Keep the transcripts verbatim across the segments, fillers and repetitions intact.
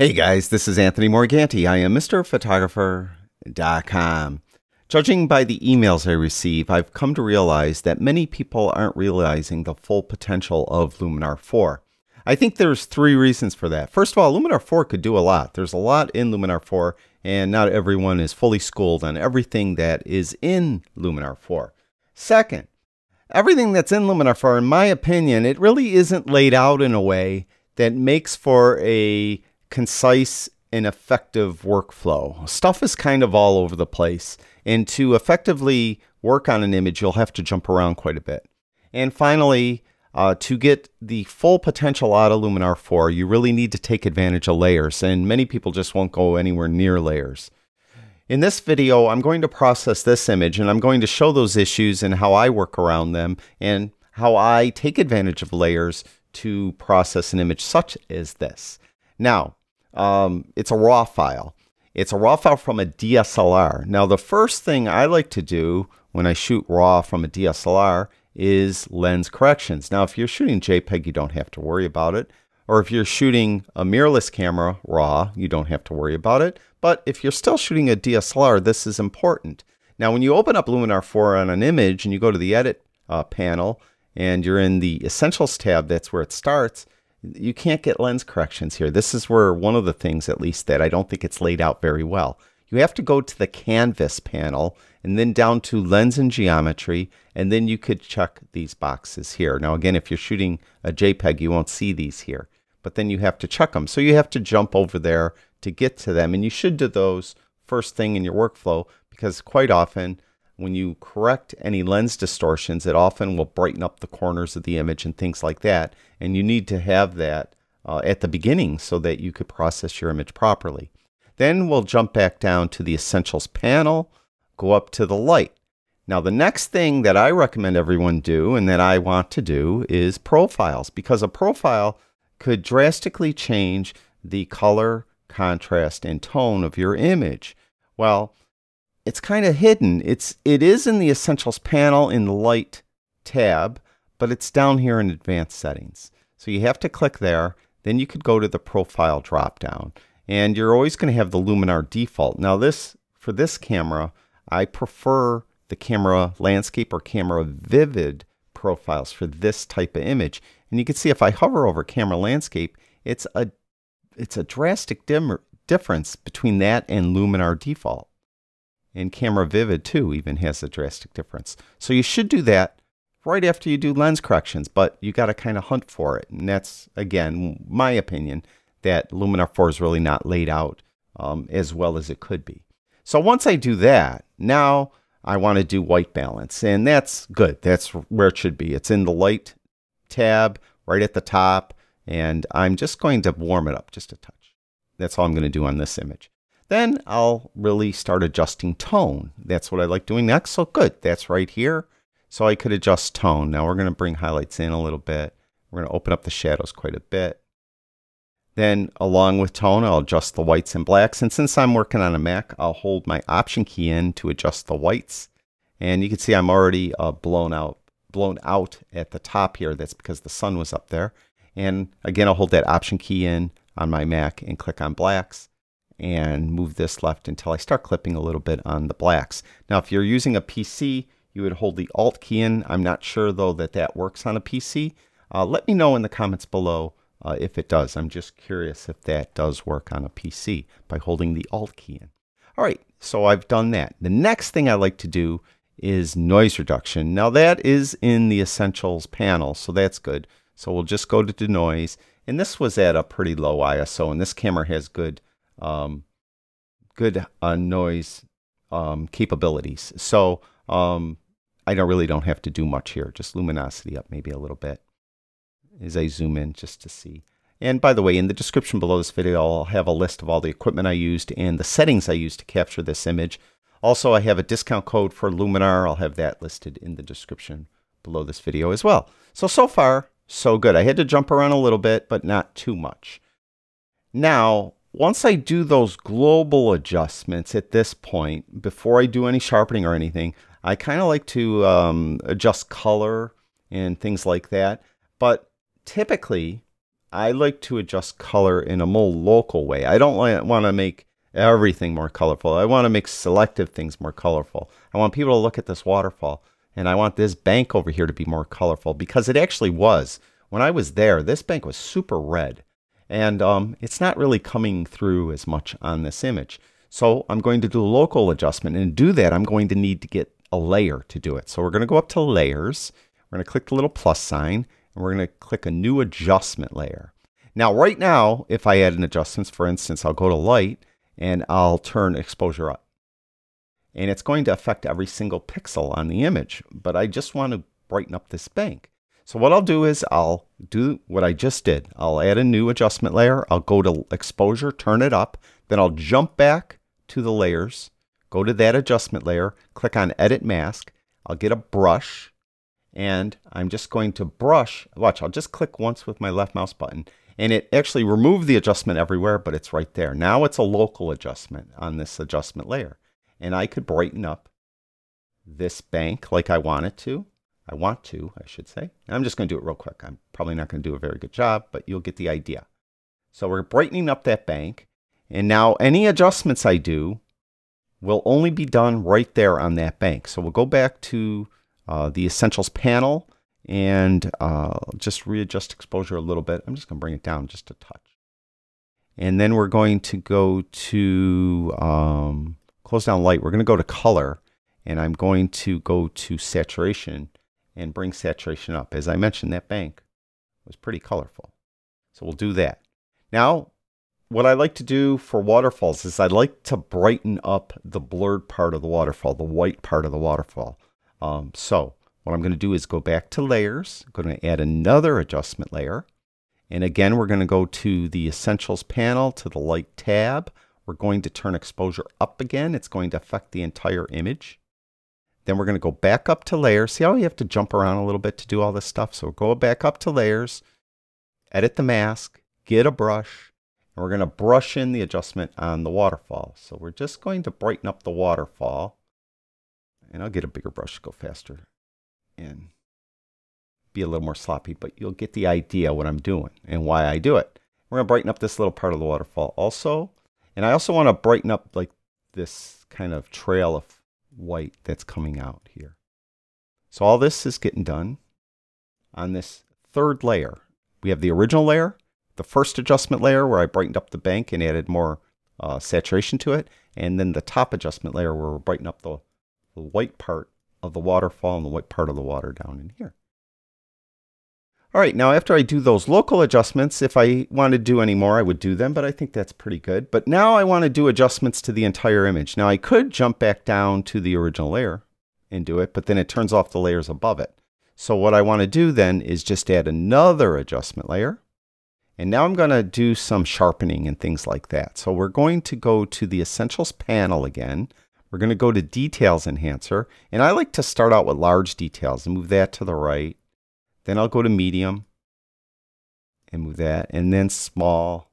Hey guys, this is Anthony Morganti. I am Mister Photographer dot com. Judging by the emails I receive, I've come to realize that many people aren't realizing the full potential of Luminar four. I think there's three reasons for that. First of all, Luminar four could do a lot. There's a lot in Luminar four, and not everyone is fully schooled on everything that is in Luminar four. Second, everything that's in Luminar four, in my opinion, it really isn't laid out in a way that makes for a concise and effective workflow. Stuff is kind of all over the place, and to effectively work on an image, you'll have to jump around quite a bit. And finally, uh, to get the full potential out of Luminar four, you really need to take advantage of layers, and many people just won't go anywhere near layers. In this video, I'm going to process this image, and I'm going to show those issues and how I work around them, and how I take advantage of layers to process an image such as this. Now, Um, it's a RAW file. It's a RAW file from a D S L R. Now, the first thing I like to do when I shoot RAW from a D S L R is lens corrections. Now, if you're shooting JPEG, you don't have to worry about it. Or if you're shooting a mirrorless camera RAW, you don't have to worry about it. But if you're still shooting a D S L R, this is important. Now, when you open up Luminar four on an image and you go to the Edit uh, panel and you're in the Essentials tab, that's where it starts. You can't get lens corrections here. This is where one of the things, at least, that I don't think it's laid out very well. You have to go to the Canvas panel and then down to Lens and Geometry, and then you could check these boxes here. Now, again, if you're shooting a JPEG, you won't see these here, but then you have to check them. So you have to jump over there to get to them, and you should do those first thing in your workflow, because quite often when you correct any lens distortions, it often will brighten up the corners of the image and things like that. And you need to have that uh, at the beginning so that you could process your image properly. Then we'll jump back down to the Essentials panel, go up to the light. Now, the next thing that I recommend everyone do and that I want to do is profiles, because a profile could drastically change the color, contrast, and tone of your image. Well, it's kind of hidden. It's, it is in the Essentials panel in the Light tab, but it's down here in Advanced Settings. So you have to click there, then you could go to the Profile dropdown. And you're always going to have the Luminar default. Now this, for this camera, I prefer the Camera Landscape or Camera Vivid profiles for this type of image. And you can see if I hover over Camera Landscape, it's a, it's a drastic dim difference between that and Luminar default. And Camera Vivid, too, even has a drastic difference. So you should do that right after you do lens corrections, but you got to kind of hunt for it. And that's, again, my opinion, that Luminar four is really not laid out um, as well as it could be. So once I do that, now I want to do white balance. And that's good. That's where it should be. It's in the Light tab right at the top. And I'm just going to warm it up just a touch. That's all I'm going to do on this image. Then I'll really start adjusting tone. That's what I like doing next. So good, that's right here. So I could adjust tone. Now we're going to bring highlights in a little bit. We're going to open up the shadows quite a bit. Then along with tone, I'll adjust the whites and blacks. And since I'm working on a Mac, I'll hold my Option key in to adjust the whites. And you can see I'm already uh, blown out, blown out at the top here. That's because the sun was up there. And again, I'll hold that Option key in on my Mac and click on blacks, and move this left until I start clipping a little bit on the blacks. Now, if you're using a P C, you would hold the Alt key in. I'm not sure, though, that that works on a P C. Uh, let me know in the comments below uh, if it does. I'm just curious if that does work on a P C by holding the Alt key in. All right, so I've done that. The next thing I like to do is noise reduction. Now, that is in the Essentials panel, so that's good. So we'll just go to the noise, and this was at a pretty low I S O, and this camera has good Um, good uh, noise um, capabilities. So um, I don't really don't have to do much here. Just luminosity up maybe a little bit as I zoom in just to see. And by the way, in the description below this video, I'll have a list of all the equipment I used and the settings I used to capture this image. Also, I have a discount code for Luminar. I'll have that listed in the description below this video as well. So, so far, so good. I had to jump around a little bit, but not too much. Now, once I do those global adjustments at this point, before I do any sharpening or anything, I kind of like to um, adjust color and things like that. But typically, I like to adjust color in a more local way. I don't want to make everything more colorful. I want to make selective things more colorful. I want people to look at this waterfall, and I want this bank over here to be more colorful, because it actually was. When I was there, this bank was super red, and um, it's not really coming through as much on this image. So I'm going to do local adjustment, and to do that, I'm going to need to get a layer to do it. So we're going to go up to Layers. We're going to click the little plus sign, and we're going to click a new adjustment layer. Now, right now, if I add an adjustments, for instance, I'll go to Light, and I'll turn exposure up. And it's going to affect every single pixel on the image, but I just want to brighten up this bank. So what I'll do is I'll do what I just did. I'll add a new adjustment layer. I'll go to exposure, turn it up. Then I'll jump back to the layers, go to that adjustment layer, click on edit mask. I'll get a brush, and I'm just going to brush. Watch, I'll just click once with my left mouse button, and it actually removed the adjustment everywhere, but it's right there. Now it's a local adjustment on this adjustment layer. And I could brighten up this bank like I want it to. I want to, I should say. And I'm just going to do it real quick. I'm probably not going to do a very good job, but you'll get the idea. So we're brightening up that bank. And now any adjustments I do will only be done right there on that bank. So we'll go back to uh, the Essentials panel and uh, just readjust exposure a little bit. I'm just going to bring it down just a touch. And then we're going to go to um, close down Light. We're going to go to Color, and I'm going to go to Saturation and bring saturation up. As I mentioned, that bank was pretty colorful. So we'll do that. Now, what I like to do for waterfalls is I like to brighten up the blurred part of the waterfall, the white part of the waterfall. Um, so what I'm going to do is go back to Layers. I'm going to add another adjustment layer. And again, we're going to go to the Essentials panel, to the Light tab. We're going to turn exposure up again. It's going to affect the entire image. Then we're going to go back up to Layers. See how you have to jump around a little bit to do all this stuff? So we'll go back up to Layers, edit the mask, get a brush, and we're going to brush in the adjustment on the waterfall. So we're just going to brighten up the waterfall. And I'll get a bigger brush to go faster and be a little more sloppy, but you'll get the idea what I'm doing and why I do it. We're going to brighten up this little part of the waterfall also. And I also want to brighten up like this kind of trail of white that's coming out here. So all this is getting done on this third layer. We have the original layer, the first adjustment layer where I brightened up the bank and added more uh, saturation to it, and then the top adjustment layer where we're brightening up the, the white part of the waterfall and the white part of the water down in here. All right, now after I do those local adjustments, if I want to do any more, I would do them, but I think that's pretty good. But now I want to do adjustments to the entire image. Now I could jump back down to the original layer and do it, but then it turns off the layers above it. So what I want to do then is just add another adjustment layer. And now I'm going to do some sharpening and things like that. So we're going to go to the Essentials panel again. We're going to go to Details Enhancer. And I like to start out with large details and move that to the right. Then I'll go to medium and move that, and then small,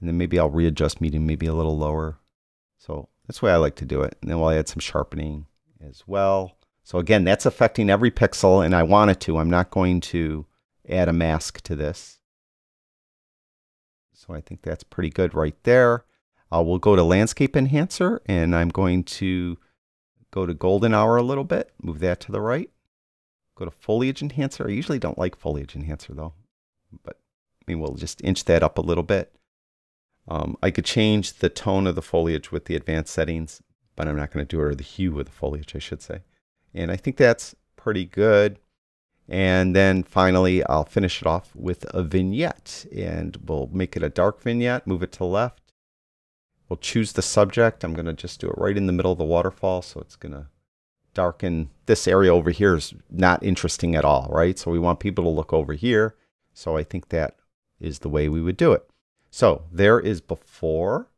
and then maybe I'll readjust medium, maybe a little lower. So that's the way I like to do it. And then we'll add some sharpening as well. So again, that's affecting every pixel, and I want it to. I'm not going to add a mask to this. So I think that's pretty good right there. Uh, we'll go to Landscape Enhancer, and I'm going to go to Golden Hour a little bit, move that to the right. Go to Foliage Enhancer. I usually don't like Foliage Enhancer though, but I mean, we'll just inch that up a little bit. Um, I could change the tone of the foliage with the advanced settings, but I'm not going to do it, or the hue of the foliage, I should say. And I think that's pretty good. And then finally, I'll finish it off with a vignette, and we'll make it a dark vignette, move it to the left. We'll choose the subject. I'm going to just do it right in the middle of the waterfall, so it's going to darken. This area over here is not interesting at all, right? So we want people to look over here. So I think that is the way we would do it. So there is before,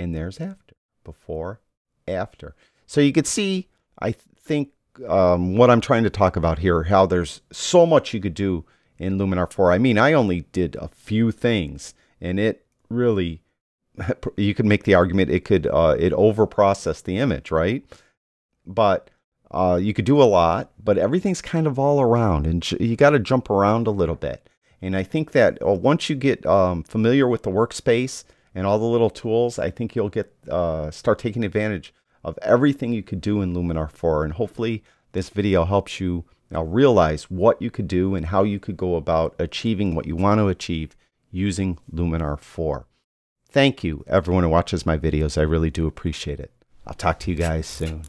and there's after. Before, after. So you could see, I th think um, what I'm trying to talk about here, how there's so much you could do in Luminar four. I mean, I only did a few things, and it really, you could make the argument it could, uh, it overprocessed the image, right? But uh, you could do a lot, but everything's kind of all around, and you got to jump around a little bit. And I think that uh, once you get um, familiar with the workspace and all the little tools, I think you'll get uh, start taking advantage of everything you could do in Luminar four. And hopefully this video helps you now realize what you could do and how you could go about achieving what you want to achieve using Luminar four. Thank you, everyone who watches my videos. I really do appreciate it. I'll talk to you guys soon.